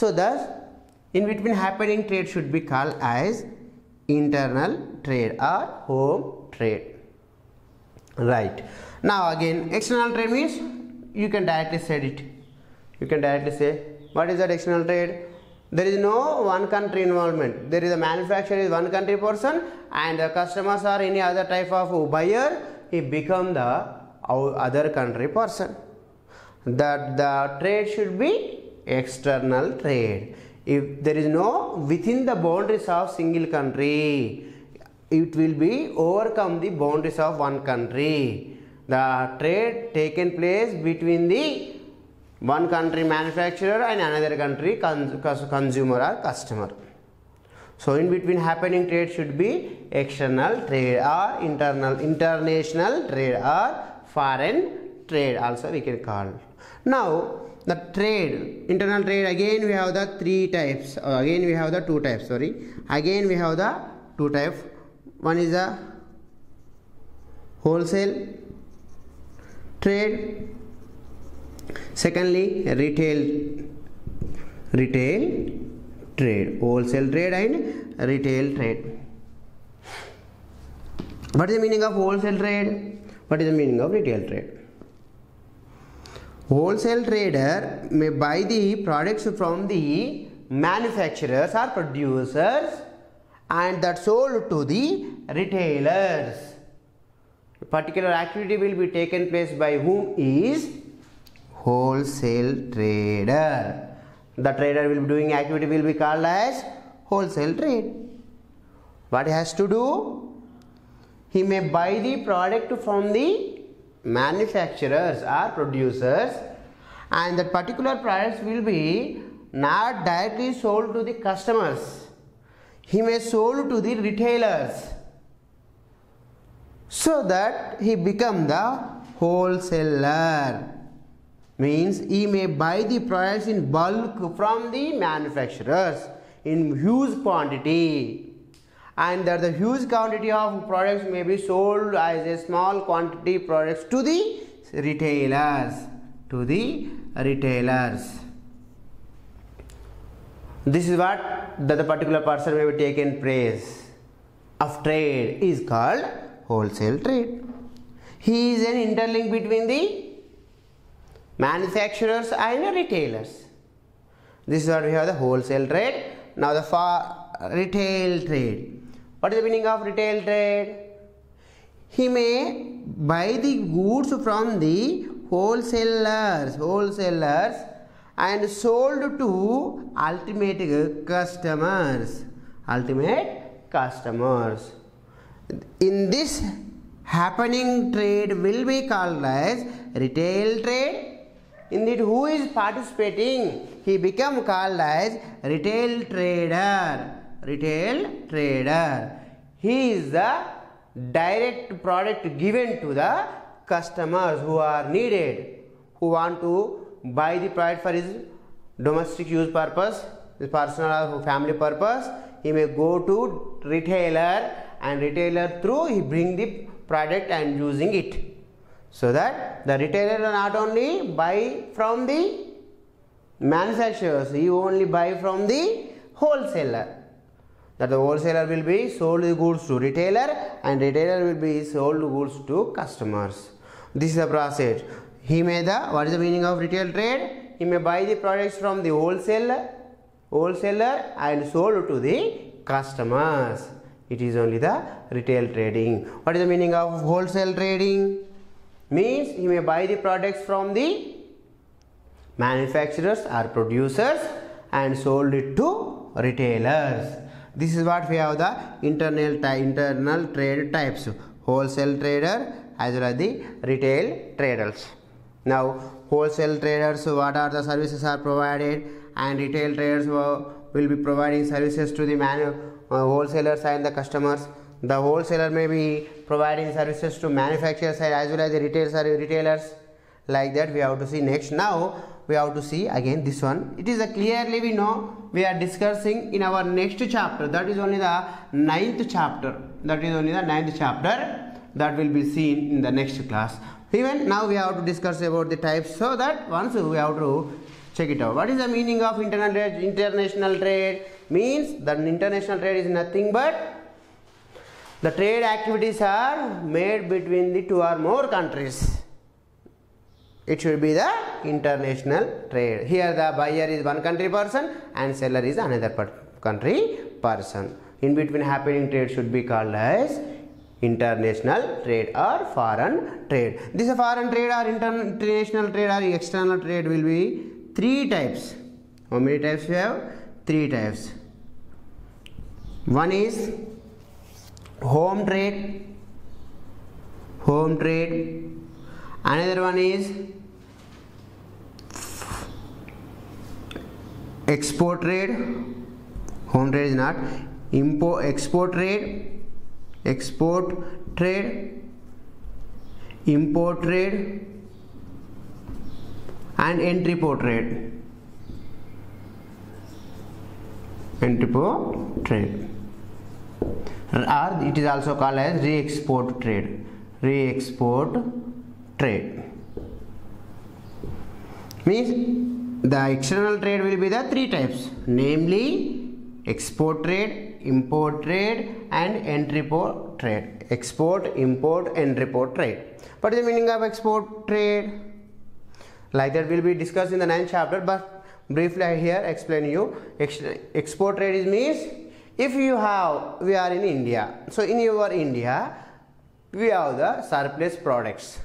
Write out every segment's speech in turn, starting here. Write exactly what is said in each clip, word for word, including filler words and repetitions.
So thus in between happening trade should be called as internal trade or home trade. Right. Now again, external trade means you can directly say it. You can directly say, what is that external trade? There is no one country involvement. There is a manufacturer is one country person and the customers are any other type of buyer. He become the other country person. That the trade should be external trade. If there is no within the boundaries of single country, it will be overcome the boundaries of one country. The trade taken place between the one country manufacturer and another country consumer or customer. So in between happening trade should be external trade or internal international trade or foreign trade also we can call. Now the trade, internal trade, again we have the three types, again we have the two types, sorry, again we have the two types. One is the wholesale trade, secondly retail retail trade, wholesale trade and retail trade. What is the meaning of wholesale trade? What is the meaning of retail trade? Wholesale trader may buy the products from the manufacturers or producers and that sold to the retailers. A particular activity will be taken place by whom is wholesale trader. The trader will be doing activity will be called as wholesale trade. What he has to do? He may buy the product from the manufacturers or producers and that particular products will be not directly sold to the customers. He may sold to the retailers so that he become the wholesaler. Means he may buy the products in bulk from the manufacturers in huge quantity and that the huge quantity of products may be sold as a small quantity products to the retailers, to the retailers. This is what the, the particular person may be taken place of trade is called wholesale trade. He is an interlink between the manufacturers and retailers. This is what we have the wholesale trade. Now the for retail trade. What is the meaning of retail trade? He may buy the goods from the wholesalers, wholesalers and sold to ultimate customers, ultimate customers. In this happening trade will be called as retail trade. In that who is participating, he become called as retail trader. Retail trader. He is the direct product given to the customers who are needed, who want to buy the product for his domestic use purpose, his personal or family purpose. He may go to retailer and retailer through he bring the product and using it. So that the retailer not only buy from the manufacturers, he only buy from the wholesaler. That the wholesaler will be sold the goods to retailer and retailer will be sold goods to customers. This is the process. He may the, what is the meaning of retail trade? He may buy the products from the wholesaler, wholesaler and sold to the customers. It is only the retail trading. What is the meaning of wholesale trading? Means he may buy the products from the manufacturers or producers and sold it to retailers. This is what we have the internal internal trade types, wholesale trader as well as the retail traders. Now wholesale traders, what are the services are provided, and retail traders will be providing services to the manu uh, wholesalers and the customers. The wholesaler may be providing services to manufacturers side as well as the retailers. Like that we have to see next. Now we have to see again this one. It is a clearly we know we are discussing in our next chapter. That is only the ninth chapter. That is only the ninth chapter that will be seen in the next class. Even now we have to discuss about the types so that once we have to Check it out. What is the meaning of internal trade? International trade means that international trade is nothing but the trade activities are made between the two or more countries. It should be the international trade. Here the buyer is one country person and seller is another per country person. In between happening trade should be called as international trade or foreign trade. This foreign trade or international trade or external trade will be three types. How many types we have? Three types. One is home trade, home trade. Another one is export trade. Home trade is not import. Export trade, export trade, import trade, and entry port trade. Entry port trade. Or it is also called as re-export trade. Re-export trade means the external trade will be the three types, namely export trade, import trade, and entry port trade. Export, import, entry port trade. What is the meaning of export trade? Like that will be discussed in the ninth chapter, but briefly I here explain you. Export trade is means if you have, we are in India, so in your India we have the surplus products.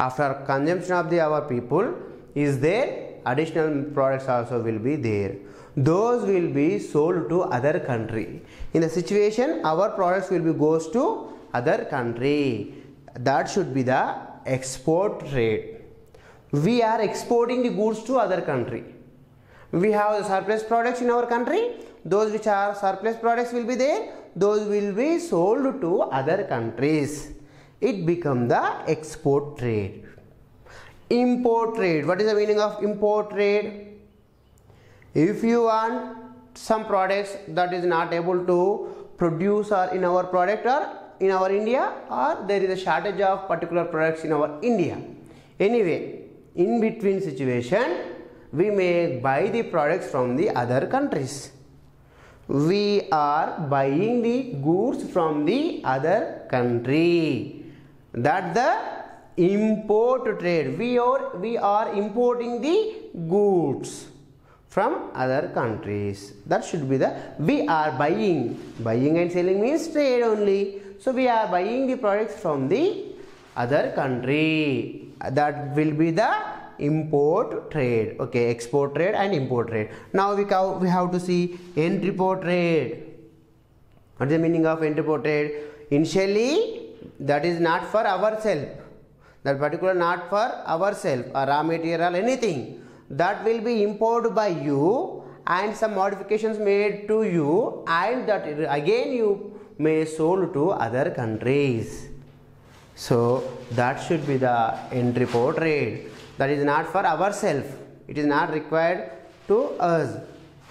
After consumption of the our people is there, additional products also will be there. Those will be sold to other country. In the situation, our products will be goes to other country. That should be the export trade. We are exporting the goods to other country. We have the surplus products in our country. Those which are surplus products will be there. Those will be sold to other countries. It becomes the export trade. Import trade. What is the meaning of import trade? If you want some products that is not able to produce or in our product or in our India, or there is a shortage of particular products in our India. Anyway, in between situation, we may buy the products from the other countries. We are buying the goods from the other country. That's the import trade. We are, we are importing the goods from other countries. That should be the, we are buying. Buying and selling means trade only. So we are buying the products from the other country. That will be the import trade. Okay, export trade and import trade. Now we have, we have to see entry port trade. What is the meaning of entry port trade? Initially, that is not for ourselves. That particular not for ourselves or raw material anything. That will be imported by you and some modifications made to you, and that again you may sold to other countries. So that should be the entry port trade. That is not for ourselves. It is not required to us.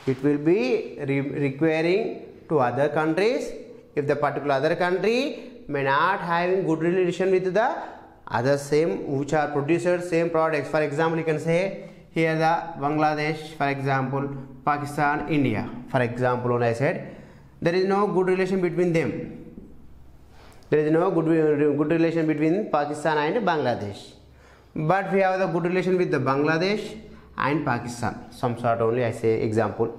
It will be re requiring to other countries. If the particular other country may not having good relation with the other same which are producers same products. For example, you can say here the Bangladesh, for example, Pakistan, India. For example, when I said there is no good relation between them. There is no good good relation between Pakistan and Bangladesh. But we have the good relation with the Bangladesh and Pakistan. Some sort only I say example.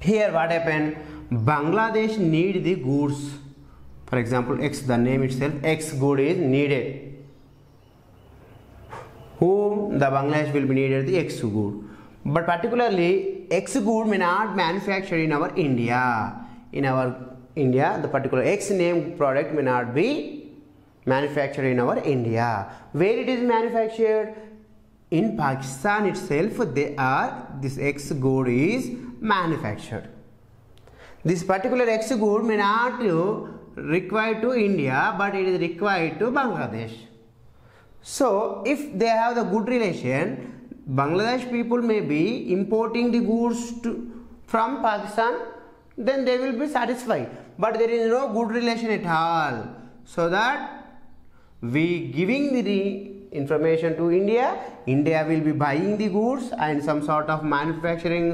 Here what happened? Bangladesh need the goods. For example, X, the name itself, X good is needed. Whom the Bangladesh will be needed the X good. But particularly X good may not manufacture in our India. In our India, the particular X name product may not be manufactured in our India. Where it is manufactured? In Pakistan itself, they are, this X good is manufactured. This particular X good may not require to India, but it is required to Bangladesh. So if they have the good relation, Bangladesh people may be importing the goods to, from Pakistan, then they will be satisfied. But there is no good relation at all. So that we giving the information to India. India will be buying the goods, and some sort of manufacturing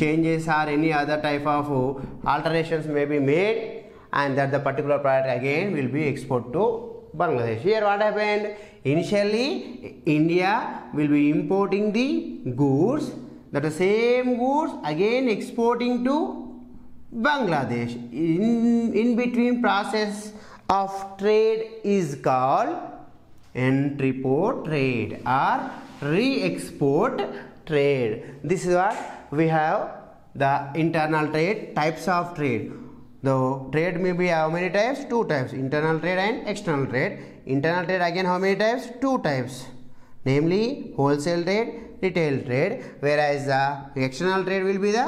changes or any other type of alterations may be made, and that the particular product again will be exported to Bangladesh. Here what happened? Initially India will be importing the goods, that the same goods again exporting to Bangladesh. In, in between process of trade is called entry-port trade or re-export trade. This is what we have, the internal trade, types of trade. The trade may be how many types? Two types, internal trade and external trade. Internal trade again how many types? Two types, namely wholesale trade, retail trade. Whereas the external trade will be the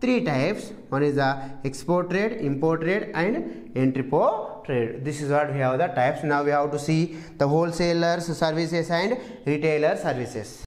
three types. One is the export trade, import trade, and entry-port trade. This is what we have the types. Now we have to see the wholesalers services and retailer services.